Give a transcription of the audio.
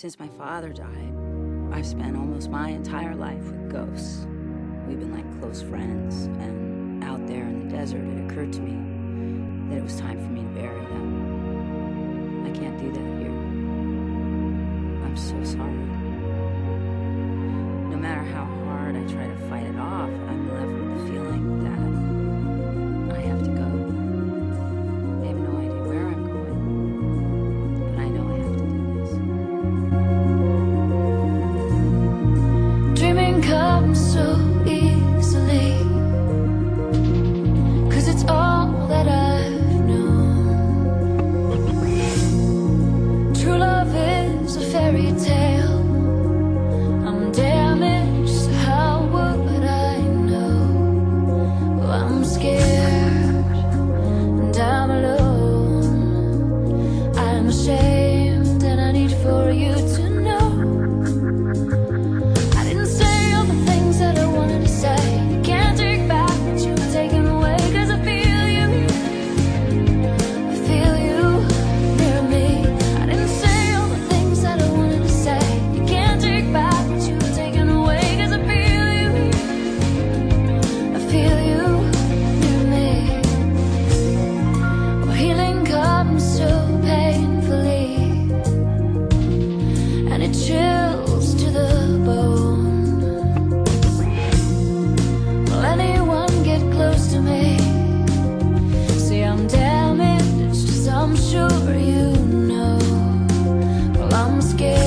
Since my father died, I've spent almost my entire life with ghosts. We've been like close friends, and out there in the desert, it occurred to me that it was time for me to bury them. I can't do that here. I'm so sorry. No matter how hard I try to fight it off, I'm left with the feeling that I have to go. Sure you know, well, I'm scared.